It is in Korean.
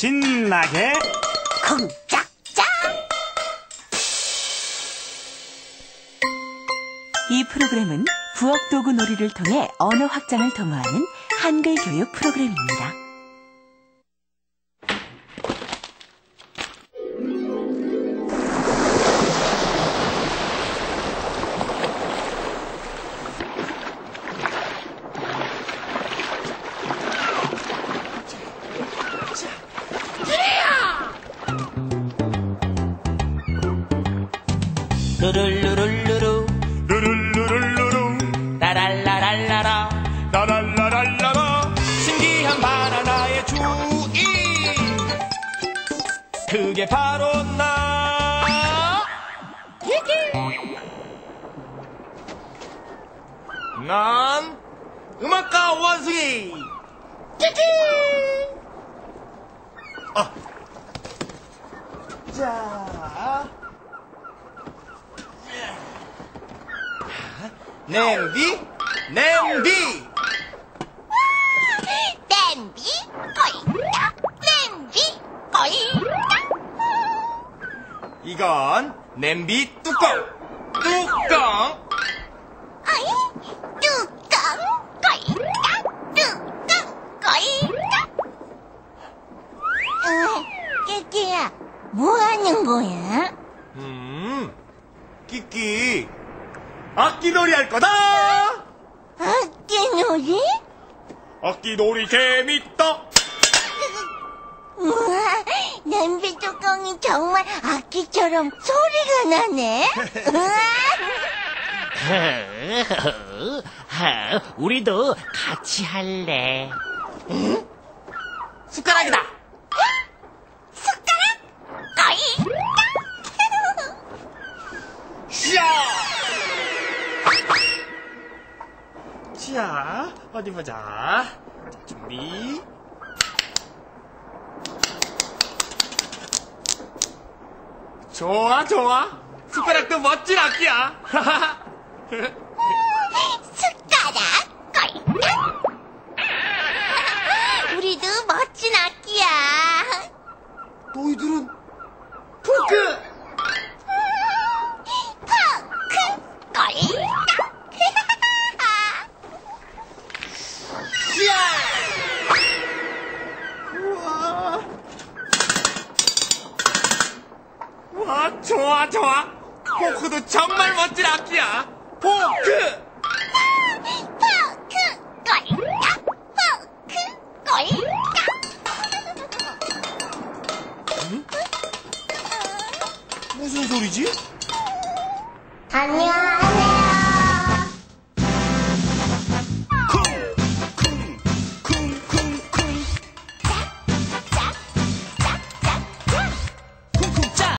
신나게 쿵짝짝. 이 프로그램은 부엌도구 놀이를 통해 언어 확장을 도모하는 한글 교육 프로그램입니다. 루루루루루루 루루루루루루 라랄라랄라라 라랄라랄라라. 신기한 바나나의 주인, 그게 바로 나. 난 음악가 원숭이. 아. 자, 냄비, 냄비, 냄비, 거인다, 냄비, 거인다. 이건 냄비 뚜껑, 뚜껑. 어이, 뚜껑, 거인다, 뚜껑, 거인다. 끼끼야, 뭐 하는 거야? 끼끼, 악기놀이 할 거다! 악기놀이? 악기놀이 재밌다! 우와, 냄비 뚜껑이 정말 악기처럼 소리가 나네? 우와! 우리도 같이 할래. 응? 숟가락이다! 숟가락? 거인다! 자, 어디 보자. 자, 준비. 좋아, 좋아. 숟가락도 멋진 악기야. 숟가락, 꼴깍. 우리도 멋진 악기야. 너희들은 포크. 좋아, 좋아. 포크도 정말 멋진 악기야. 포크! 포크! 꼴깍! 포크! 꼴깍! 응? 무슨 소리지? 안녕하세요.